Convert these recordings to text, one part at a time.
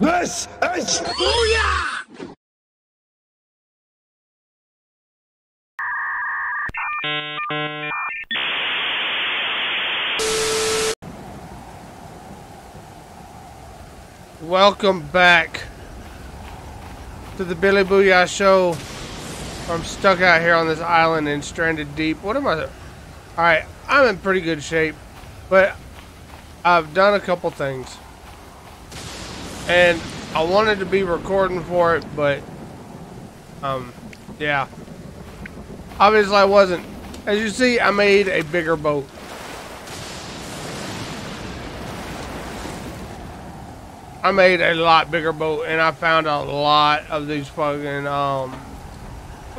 This is Booyah! Welcome back to the Billy Booyah Show. I'm stuck out here on this island in Stranded Deep. What am I? Alright, I'm in pretty good shape, but I've done a couple things. And I wanted to be recording for it, but yeah. Obviously I wasn't. As you see, I made a bigger boat. I made a lot bigger boat, and I found a lot of these fucking I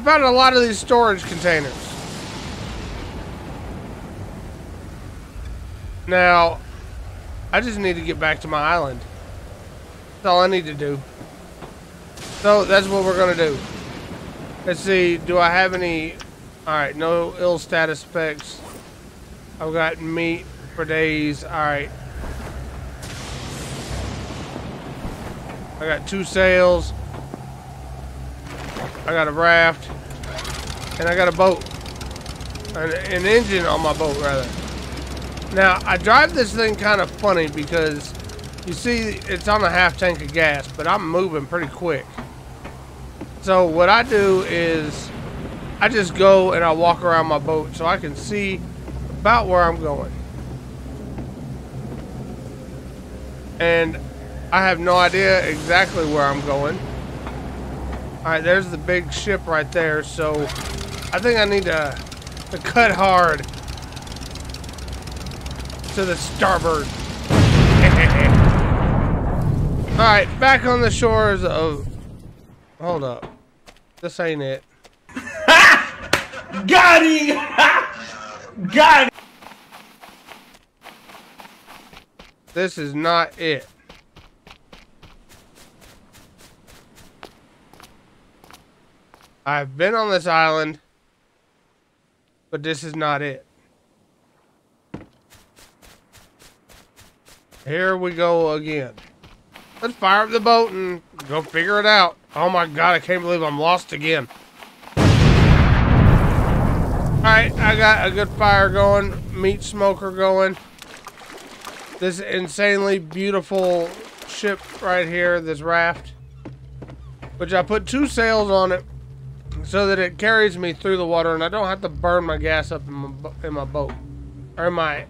found a lot of these storage containers. Now, I just need to get back to my island. That's all I need to do. So that's what we're gonna do. Let's see, do I have any? Alright, no ill status specs. I've got meat for days. Alright. I got 2 sails. I got a raft. And I got a boat. An engine on my boat, rather. Now, I drive this thing kind of funny because you see it's on a half tank of gas, but I'm moving pretty quick. So what I do is I just go and I walk around my boat so I can see about where I'm going. And I have no idea exactly where I'm going. Alright, there's the big ship right there, so I think I need to cut hard to the starboard. Alright, back on the shores of... Hold up. This ain't it. Got him! Got him! This is not it. I've been on this island, but this is not it. Here we go again. Let's fire up the boat and go figure it out. Oh my god, I can't believe I'm lost again. Alright, I got a good fire going, meat smoker going. This insanely beautiful ship right here, this raft, which I put 2 sails on it so that it carries me through the water and I don't have to burn my gas up in my boat, or in my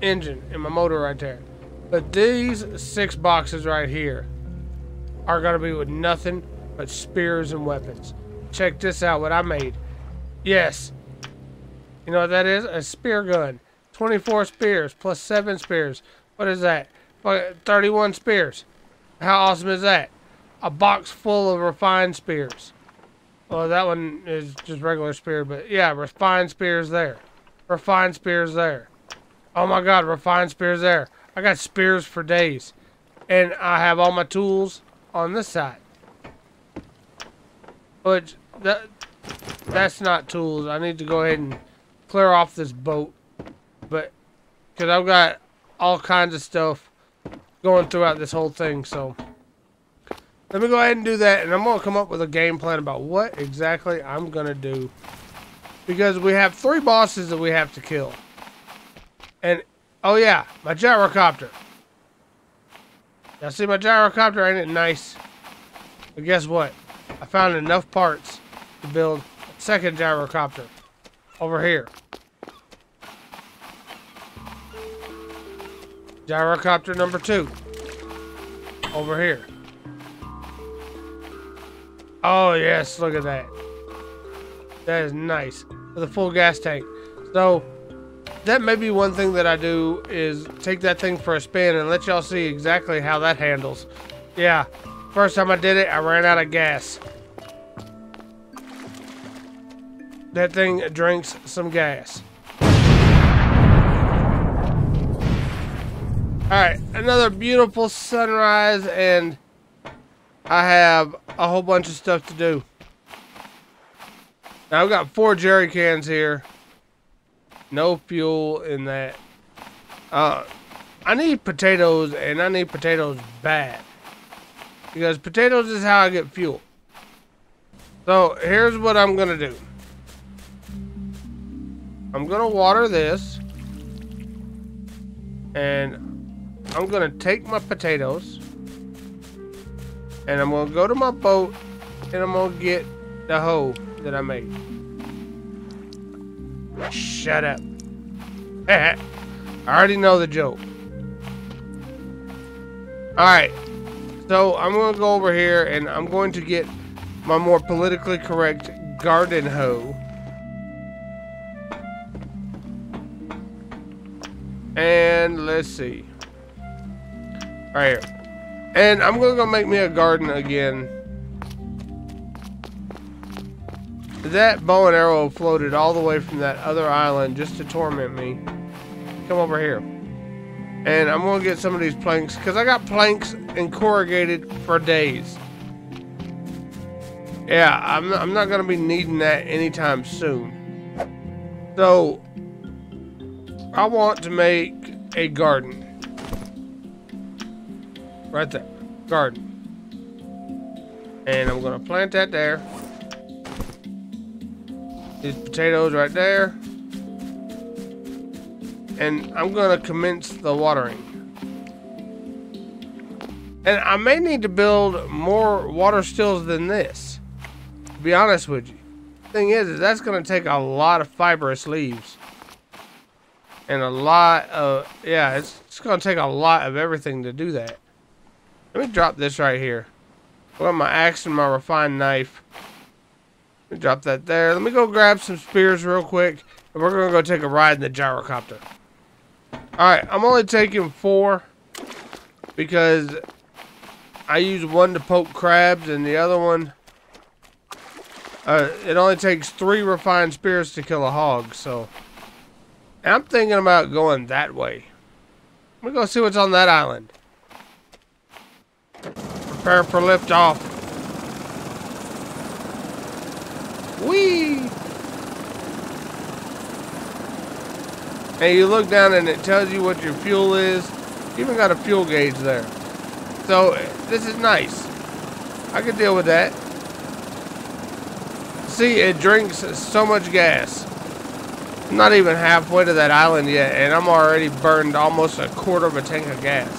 engine, in my motor right there. But these 6 boxes right here are gonna be with nothing but spears and weapons. Check this out, what I made. Yes. You know what that is? A spear gun. 24 spears plus 7 spears. What is that? 31 spears. How awesome is that? A box full of refined spears. Well, that one is just regular spear, but yeah, refined spears there. Refined spears there. Oh my god, refined spears there. I got spears for days. And I have all my tools on this side. But that's not tools. I need to go ahead and clear off this boat, but because I've got all kinds of stuff going throughout this whole thing, so let me go ahead and do that, and I'm gonna come up with a game plan about what exactly I'm gonna do, because we have 3 bosses that we have to kill. And oh yeah, my gyrocopter. Now see, my gyrocopter, ain't it nice? But guess what, I found enough parts to build a second gyrocopter over here. Gyrocopter number 2. Over here. Oh yes, look at that. That is nice. With a full gas tank. So, that may be one thing that I do is take that thing for a spin and let y'all see exactly how that handles. Yeah, first time I did it, I ran out of gas. That thing drinks some gas. Alright, another beautiful sunrise, and I have a whole bunch of stuff to do. Now I've got 4 jerry cans here. No fuel in that. I need potatoes, and I need potatoes bad. because potatoes is how I get fuel. So here's what I'm gonna do. I'm gonna water this, and I'm gonna take my potatoes, and I'm gonna go to my boat, and I'm gonna get the hoe that I made. Shut up. I already know the joke. Alright, so I'm gonna go over here and I'm going to get my more politically correct garden hoe. And let's see. Right here. And I'm gonna go make me a garden again. That bow and arrow floated all the way from that other island just to torment me. Come over here. And I'm gonna get some of these planks, because I got planks and corrugated for days. Yeah, I'm not gonna be needing that anytime soon. So I want to make a garden. Right there. Garden. And I'm gonna plant that there. These potatoes right there. And I'm gonna commence the watering. And I may need to build more water stills than this, to be honest with you. Thing is that's gonna take a lot of fibrous leaves. And a lot of, yeah, it's gonna take a lot of everything to do that. Let me drop this right here. I got my axe and my refined knife. Let me drop that there. Let me go grab some spears real quick, and we're gonna go take a ride in the gyrocopter. Alright, I'm only taking 4 because I use one to poke crabs and the other one, it only takes 3 refined spears to kill a hog, so. And I'm thinking about going that way. We're gonna see what's on that island. Prepare for liftoff. Whee! And you look down and it tells you what your fuel is. You even got a fuel gauge there. So this is nice. I can deal with that. See, it drinks so much gas. I'm not even halfway to that island yet, and I'm already burned almost a quarter of a tank of gas.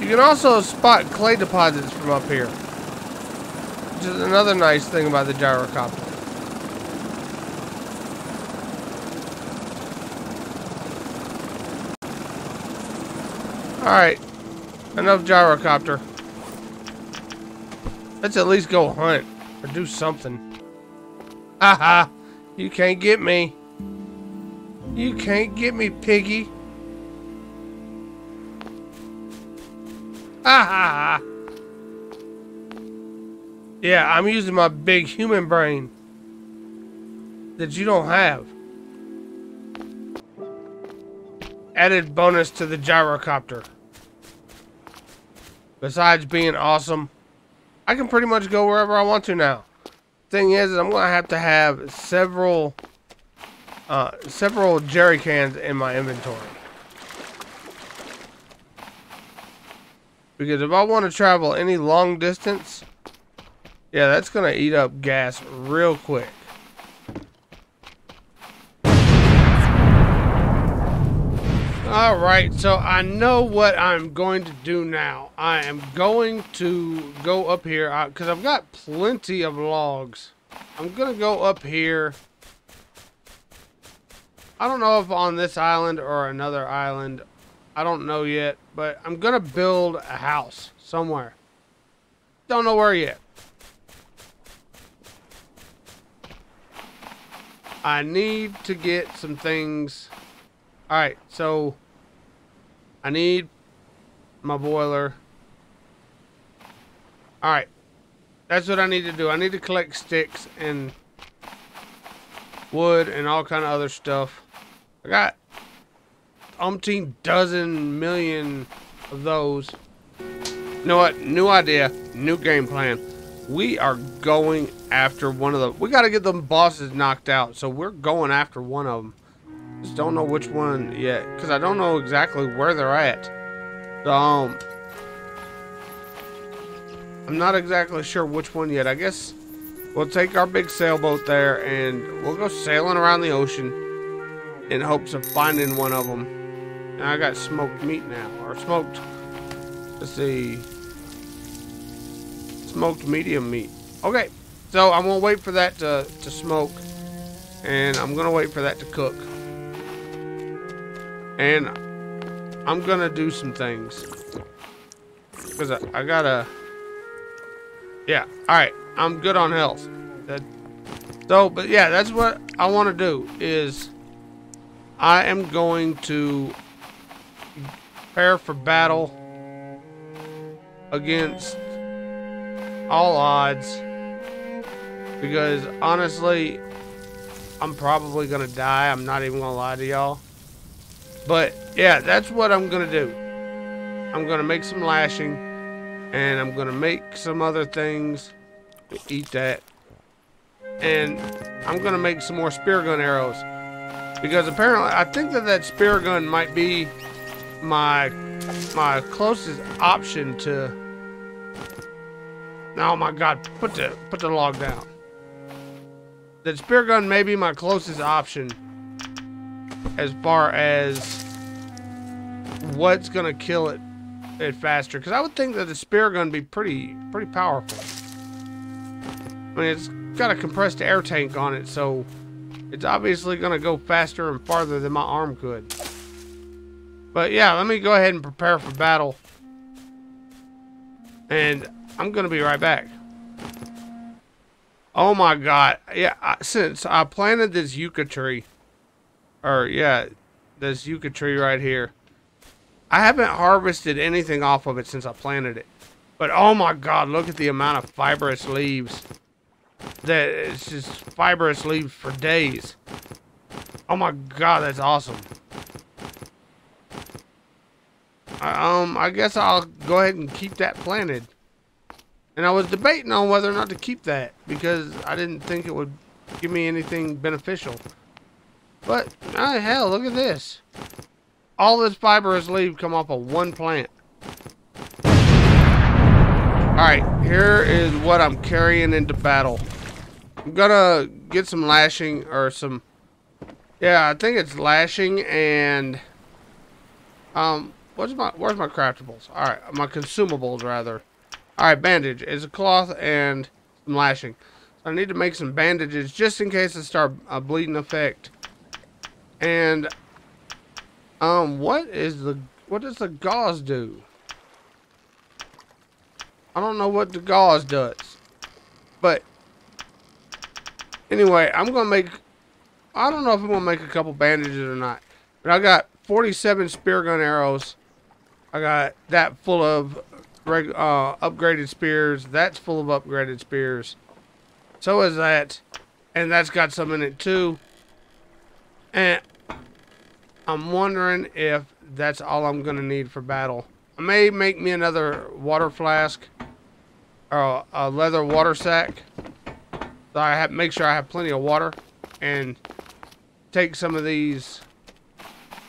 You can also spot clay deposits from up here, which is another nice thing about the gyrocopter. Alright, enough gyrocopter. Let's at least go hunt or do something. Haha, you can't get me. You can't get me, piggy. Ah! Yeah, I'm using my big human brain that you don't have. Added bonus to the gyrocopter. Besides being awesome, I can pretty much go wherever I want to now. Thing is, I'm gonna have to have several jerry cans in my inventory, because if I want to travel any long distance, yeah, that's gonna eat up gas real quick. All right, so I know what I'm going to do now. I am going to go up here because I've got plenty of logs. I'm gonna go up here. I don't know if on this island or another island. I don't know yet, but I'm gonna build a house somewhere. Don't know where yet. I need to get some things. All right, so I need my boiler. All right, that's what I need to do. I need to collect sticks and wood and all kind of other stuff. I got umpteen dozen million of those. You know what? New idea, new game plan. We are going after one of them. We got to get them bosses knocked out, so we're going after one of them. Just don't know which one yet, because I don't know exactly where they're at. So I'm not exactly sure which one yet. I guess we'll take our big sailboat there and we'll go sailing around the ocean in hopes of finding one of them. Now I got smoked meat now, or smoked, let's see, smoked medium meat. Okay, so I'm gonna wait for that to smoke, and I'm gonna wait for that to cook, and I'm gonna do some things because I gotta, yeah. All right, I'm good on health. So, but yeah, that's what I want to do is I am going to prepare for battle against all odds, because honestly, I'm probably gonna die. I'm not even gonna lie to y'all. But yeah, that's what I'm gonna do. I'm gonna make some lashing, and I'm gonna make some other things to eat that, and I'm gonna make some more spear gun arrows, because apparently I think that spear gun might be my closest option to. Oh my God! Put the log down. That spear gun may be my closest option as far as what's gonna kill it faster, because I would think that the spear gun be pretty powerful. I mean, it's got a compressed air tank on it, so it's obviously gonna go faster and farther than my arm could. But yeah, let me go ahead and prepare for battle, and I'm gonna be right back. Oh my God! Yeah, since I planted this yucca tree, or yeah, this yucca tree right here, I haven't harvested anything off of it since I planted it. But oh my God, look at the amount of fibrous leaves. That it's just fibrous leaves for days. Oh my God, that's awesome. I guess I'll go ahead and keep that planted. And I was debating on whether or not to keep that because I didn't think it would give me anything beneficial. But, oh hell, look at this. All this fibrous leaf come off of one plant. Alright, here is what I'm carrying into battle. I'm gonna get some lashing or some... Yeah, I think it's lashing and... Where's my craftables? Alright, my consumables rather. Alright, bandage is a cloth and some lashing. So I need to make some bandages just in case I start a bleeding effect. And what does the gauze do? I don't know what the gauze does. But anyway, I'm gonna make, I don't know if I'm gonna make a couple bandages or not. But I got 47 spear gun arrows. I got that full of upgraded spears. That's full of upgraded spears. So is that, and that's got some in it too. And I'm wondering if that's all I'm gonna need for battle. I may make me another water flask or a leather water sack, so I have make sure I have plenty of water, and take some of these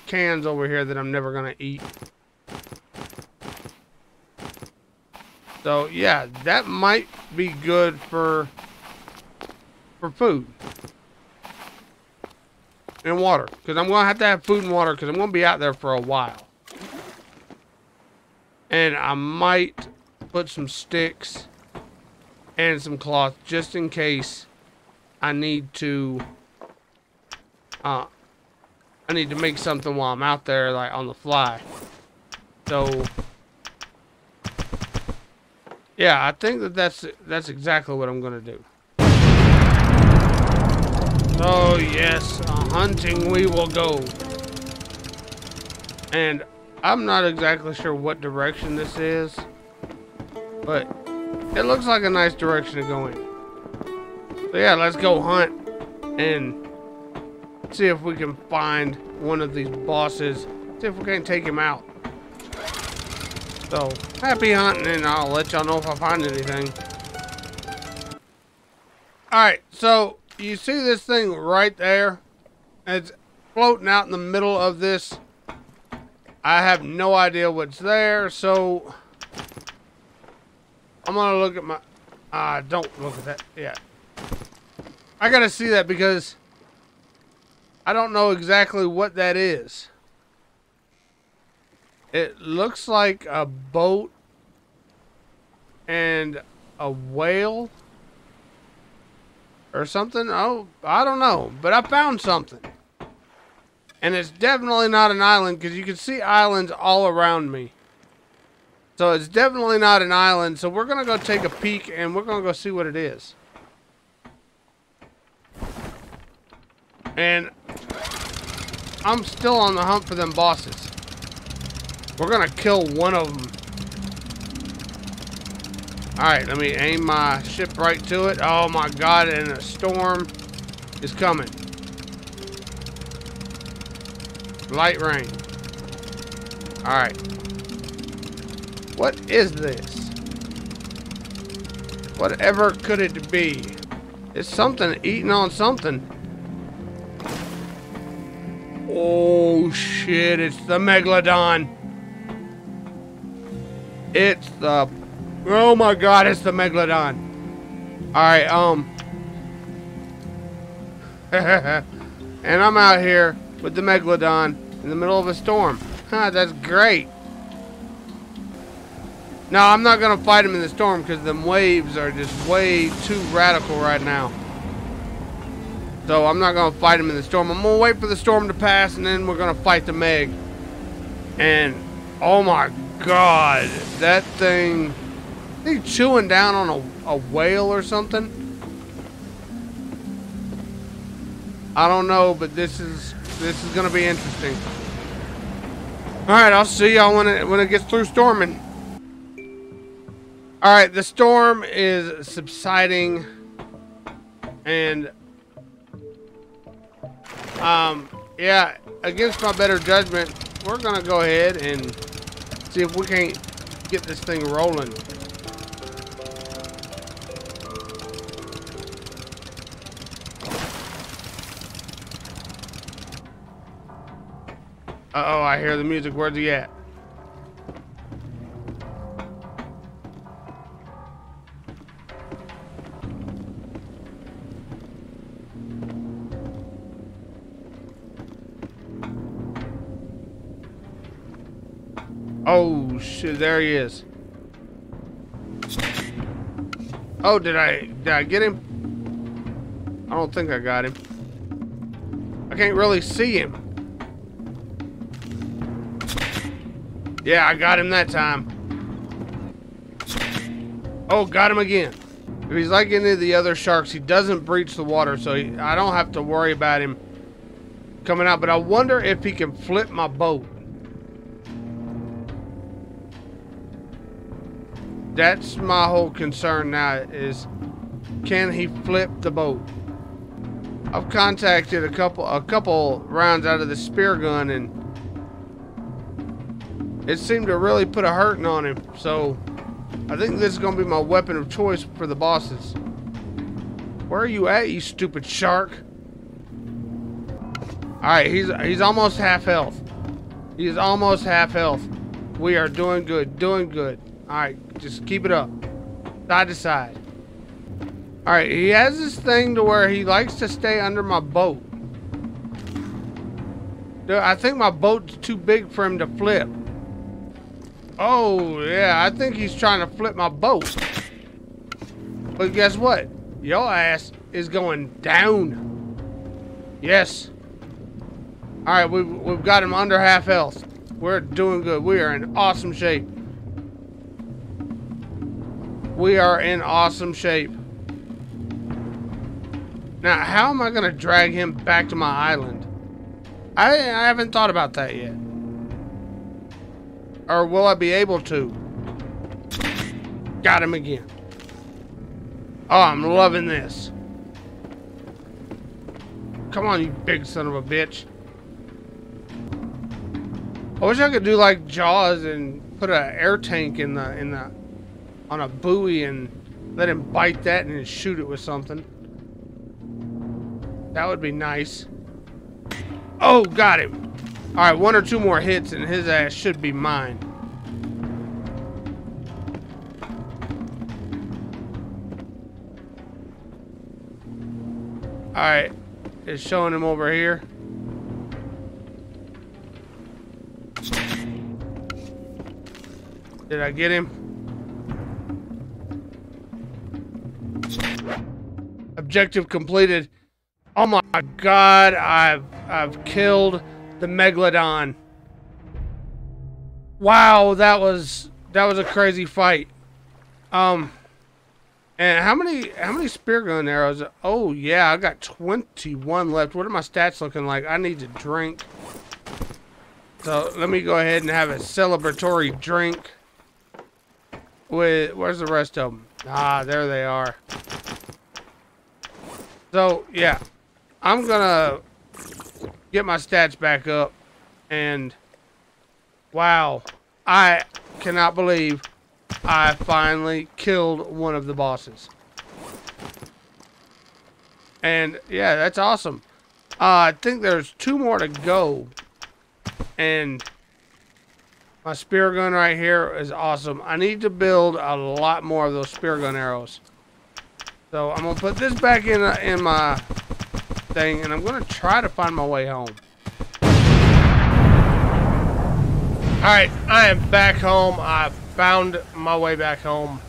cans over here that I'm never gonna eat. So yeah, that might be good for food and water, because I'm gonna have to have food and water because I'm gonna be out there for a while. And I might put some sticks and some cloth just in case I need to. I need to make something while I'm out there, like on the fly. So. Yeah, I think that's exactly what I'm gonna do. Oh yes, hunting we will go. And I'm not exactly sure what direction this is, but it looks like a nice direction to go in. So yeah, let's go hunt and see if we can find one of these bosses. See if we can take him out. So, happy hunting, and I'll let y'all know if I find anything. Alright, so, you see this thing right there? It's floating out in the middle of this. I have no idea what's there, so... I'm gonna look at my... don't look at that yet. I gotta see that because I don't know exactly what that is. It looks like a boat and a whale or something. Oh, I don't know, but I found something. And it's definitely not an island because you can see islands all around me. So it's definitely not an island. So we're going to go take a peek and we're going to go see what it is. And I'm still on the hunt for them bosses. We're going to kill one of them. Alright, let me aim my ship right to it. Oh my god, and a storm is coming. Light rain. Alright. What is this? Whatever could it be? It's something eating on something. Oh shit, it's the Megalodon. It's the... Oh my god, it's the Megalodon. Alright, and I'm out here with the Megalodon in the middle of a storm. Huh, that's great. No, I'm not gonna fight him in the storm because them waves are just way too radical right now. So I'm not gonna fight him in the storm. I'm gonna wait for the storm to pass and then we're gonna fight the Meg. And oh my god, that thing... He's chewing down on a whale or something. I don't know, but this is gonna be interesting. All right, I'll see y'all when it gets through storming. All right, the storm is subsiding, and yeah, against my better judgment, we're gonna go ahead and see if we can't get this thing rolling. Uh-oh, I hear the music. Where's he at? Oh, shit. There he is. Oh, did I get him? I don't think I got him. I can't really see him. Yeah, I got him that time. Oh, got him again. If he's like any of the other sharks, he doesn't breach the water, so I don't have to worry about him coming out. But I wonder if he can flip my boat. That's my whole concern now, is can he flip the boat? I've contacted a couple rounds out of the spear gun, and it seemed to really put a hurting on him, so I think this is going to be my weapon of choice for the bosses. Where are you at, you stupid shark? Alright, he's almost half health. He's almost half health. We are doing good, doing good. Alright, just keep it up. Side to side. Alright, he has this thing to where he likes to stay under my boat. Dude, I think my boat's too big for him to flip. Oh, yeah, I think he's trying to flip my boat. But guess what? Your ass is going down. Yes. All right, we've got him under half health. We're doing good. We are in awesome shape. We are in awesome shape. Now, how am I going to drag him back to my island? I haven't thought about that yet. Or will I be able to? Got him again. Oh, I'm loving this. Come on, you big son of a bitch. I wish I could do like Jaws and put an air tank in the on a buoy and let him bite that and shoot it with something. That would be nice. Oh, got him. All right, one or two more hits and his ass should be mine. Alright. It's showing him over here. Did I get him? Objective completed. Oh my god, I've killed the Megalodon. Wow, that was a crazy fight. And how many spear gun arrows? Oh yeah, I got 21 left. What are my stats looking like? I need to drink. So let me go ahead and have a celebratory drink. With where's the rest of them? Ah, there they are. So yeah, I'm gonna get my stats back up, and wow, I cannot believe I finally killed one of the bosses. And yeah, that's awesome. I think there's 2 more to go, and my spear gun right here is awesome. I need to build a lot more of those spear gun arrows. So I'm gonna put this back in my thing, and I'm gonna try to find my way home. Alright, I am back home. I found my way back home.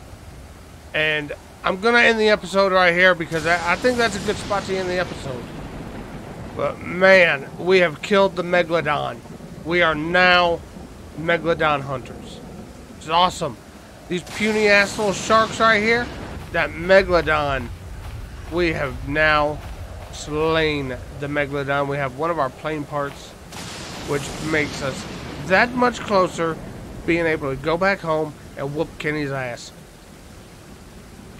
And I'm gonna end the episode right here because I think that's a good spot to end the episode. But man, we have killed the Megalodon. We are now Megalodon hunters. It's awesome. These puny ass little sharks right here. That Megalodon, we have now slain the Megalodon. We have one of our plane parts, which makes us that much closer being able to go back home and whoop Kenny's ass.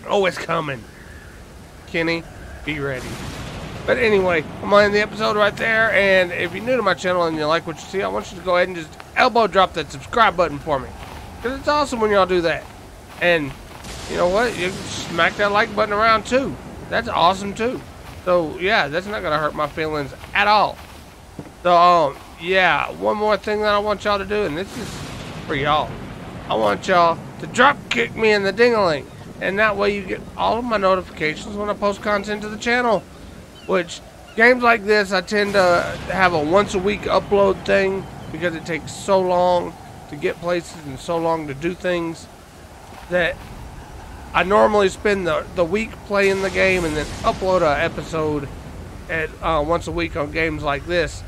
Oh, it's coming. Kenny, be ready. But anyway, I'm going to end the episode right there, and if you're new to my channel and you like what you see, I want you to go ahead and just elbow drop that subscribe button for me, because it's awesome when y'all do that. And you know what? You can smack that like button around too. That's awesome too. So yeah, that's not gonna hurt my feelings at all. So yeah, one more thing that I want y'all to do, and this is for y'all. I want y'all to drop kick me in the ding-a-ling, and that way you get all of my notifications when I post content to the channel. Which games like this, I tend to have a once-a-week upload thing because it takes so long to get places and so long to do things that I normally spend the week playing the game and then upload an episode at once a week on games like this.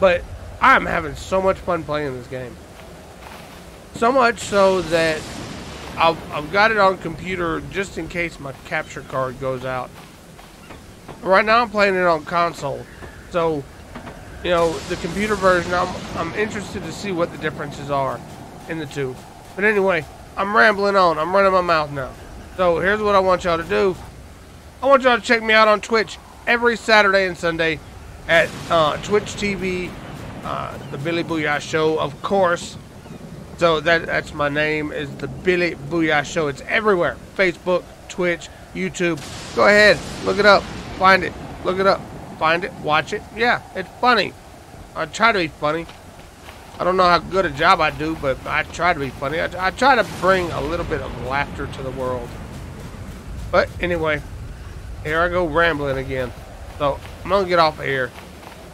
But I'm having so much fun playing this game. So much so that I've got it on computer just in case my capture card goes out. Right now I'm playing it on console. So, you know, the computer version, I'm interested to see what the differences are in the two. But anyway, I'm rambling on. I'm running my mouth now. So here's what I want y'all to do. I want y'all to check me out on Twitch every Saturday and Sunday at Twitch TV, The Billy Booyah Show, of course. So that's my name, is The Billy Booyah Show. It's everywhere. Facebook, Twitch, YouTube. Go ahead. Look it up. Find it. Look it up. Find it. Watch it. Yeah, it's funny. I try to be funny. I don't know how good a job I do, but I try to be funny. I try to bring a little bit of laughter to the world. But anyway, here I go rambling again. So I'm going to get off of here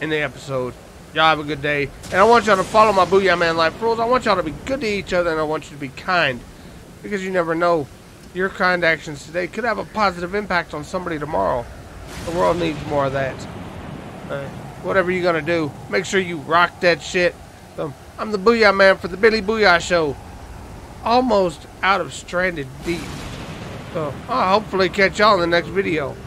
in the episode. Y'all have a good day. And I want y'all to follow my Booyah Man life rules. I want y'all to be good to each other, and I want you to be kind. Because you never know. Your kind actions today could have a positive impact on somebody tomorrow. The world needs more of that. Whatever you're going to do, make sure you rock that shit. I'm the Booyah Man for the Billy Booyah Show. Almost out of Stranded Deep. So I'll hopefully catch y'all in the next video.